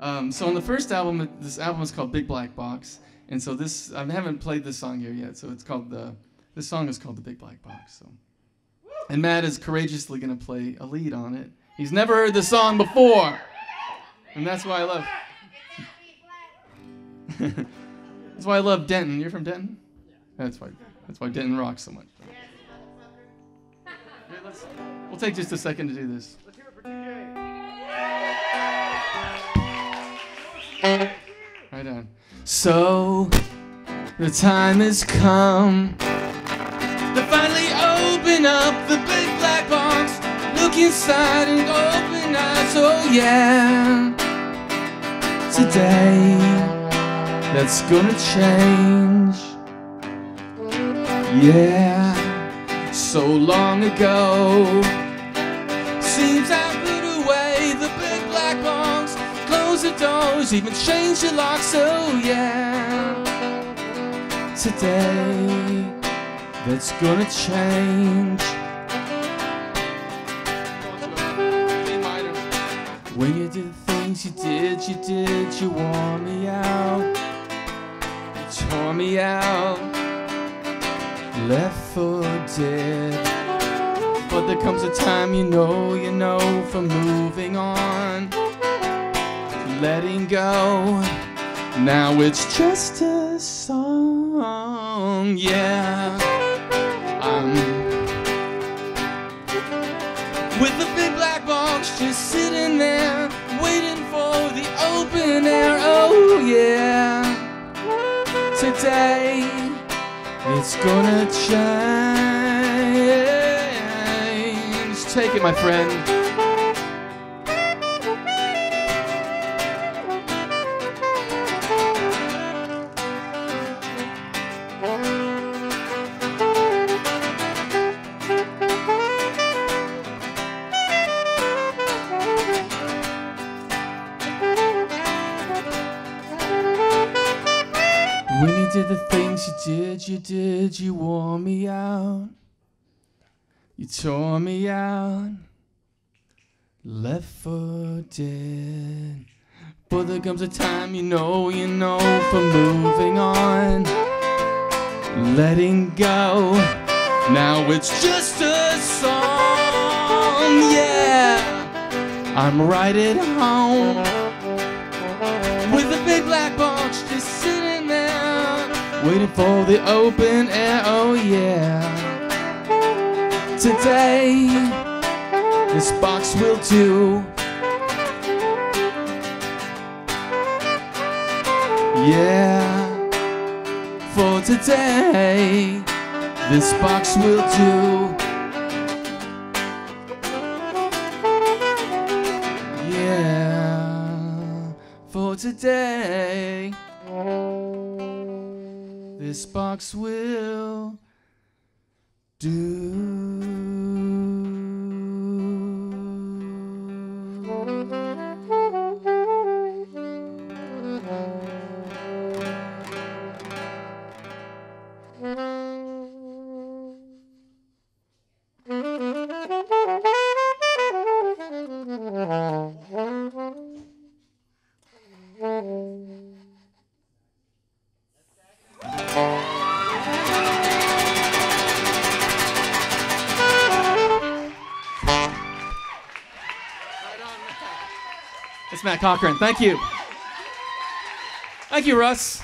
So on the first album, this album is called Big Black Box, and so this, I haven't played this song here yet, so it's called the, this song is called The Big Black Box. So, and Matt is courageously gonna play a lead on it. He's never heard the song before, and that's why I love. That's why I love Denton. You're from Denton? Yeah. That's why Denton rocks so much. Yeah, let's, we'll take just a second to do this. Let's hear it for TK. Right on. So the time has come to finally open up the big black box. Look inside and open eyes. Oh yeah. Today that's gonna change. Yeah, so long ago. Seems I put away the big black box, close the doors, even change the locks. Oh yeah, today that's gonna change. When you did the things you did, you wore me out. Tore me out, left for dead. But there comes a time you know for moving on, letting go. Now it's just a song, yeah. I'm with the big black box just sitting there, waiting for the open air, oh yeah. Today, it's gonna change. Take it, my friend. Did you wore me out? You tore me out, left for dead. But there comes a time you know for moving on, letting go. Now it's just a song, yeah. I'm right at home with a big black box just sitting there, waiting for the open air, oh yeah. Today, this box will do. Yeah, for today, this box will do. Yeah, for today, this box will do. Matt Cochran, thank you. Thank you, Russ.